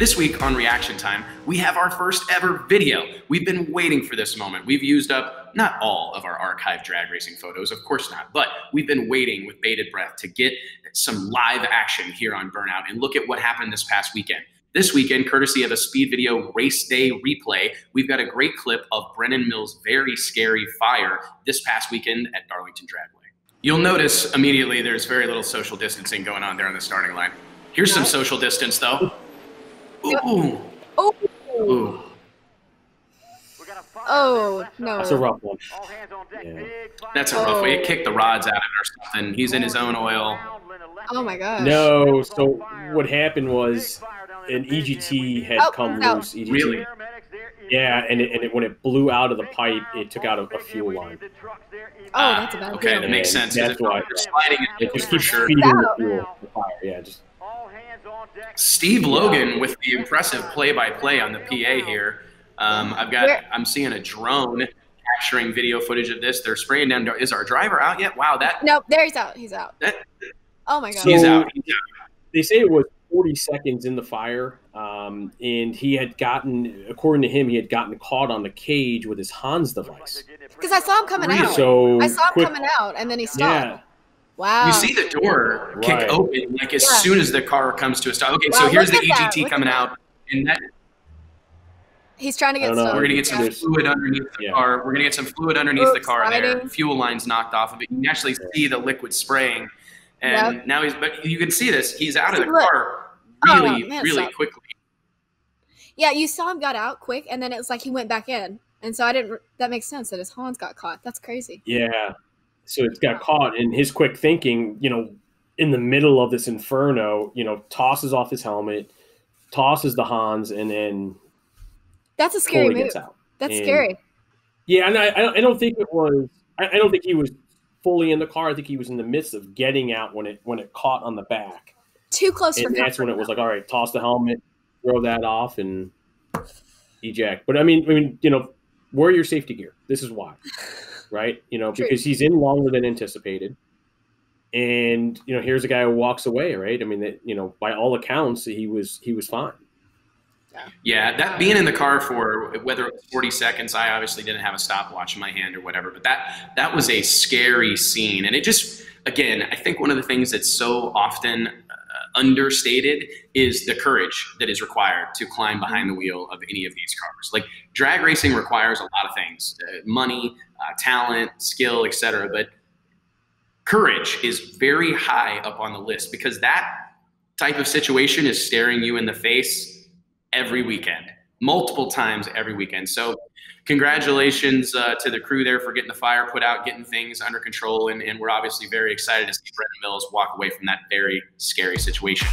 This week on Reaction Time, we have our first ever video. We've been waiting for this moment. We've used up not all of our archived drag racing photos, of course not, but we've been waiting with bated breath to get some live action here on Burnout and look at what happened this past weekend. This weekend, courtesy of a Speed Video race day replay, we've got a great clip of Brendan Mills' very scary fire this past weekend at Darlington Dragway. You'll notice immediately there's very little social distancing going on there on the starting line. Here's some social distance though. Ooh. Ooh. Ooh. Oh, no. That's a rough one. Yeah. That's a rough one. It kicked the rods out of it or something. He's in his own oil. Oh my gosh. No, so what happened was an EGT had come loose. EGT. Really? Yeah, and when it blew out of the pipe, it took out a fuel line. Oh, that's a bad Okay, deal. That makes sense. That's why it just keeps feeding the fuel, the fire. Yeah, just. Steve Logan with the impressive play-by-play on the PA here. I'm seeing a drone capturing video footage of this. They're spraying down. Is our driver out yet? Wow, that. No, there he's out. He's out. That, oh my God. So he's out. He's out. They say it was 40 seconds in the fire, and he had gotten, according to him, he had gotten caught on the cage with his Hans device. Because I saw him coming out. So I saw him coming out, and then he stopped. Yeah. Wow. You see the door kick open like as soon as the car comes to a stop. Okay, so here's the EGT coming out, and that. He's trying to get some. We're gonna get some fluid underneath the car. We're gonna get some fluid underneath the car there. Fuel lines knocked off of it. You can actually see the liquid spraying. And now he's, but you can see this. He's out of the car really, really quickly. Yeah, you saw him got out quick, and then it was like he went back in. And so I didn't, that makes sense that his Hans got caught. That's crazy. Yeah. So it got caught in his quick thinking, you know, in the middle of this inferno, you know, tosses off his helmet, tosses the Hans, and then. That's a scary move. That's scary. Yeah, and I don't think it was. I don't think he was fully in the car. I think he was in the midst of getting out when it caught on the back. Too close. And that's when it was like, all right, toss the helmet, throw that off, and eject. But I mean, you know, wear your safety gear. This is why, right? You know, because he's in longer than anticipated, and you know, here's a guy who walks away, right? I mean, that, you know, by all accounts, he was fine. Yeah, that being in the car for whether it was 40 seconds, I obviously didn't have a stopwatch in my hand or whatever, but that was a scary scene. And it just, again, I think one of the things that's so often understated is the courage that is required to climb behind the wheel of any of these cars. Like drag racing requires a lot of things, money, talent, skill, etc. But courage is very high up on the list because that type of situation is staring you in the face every weekend, multiple times every weekend. So congratulations to the crew there for getting the fire put out, getting things under control. And we're obviously very excited to see Brendan Mills walk away from that very scary situation.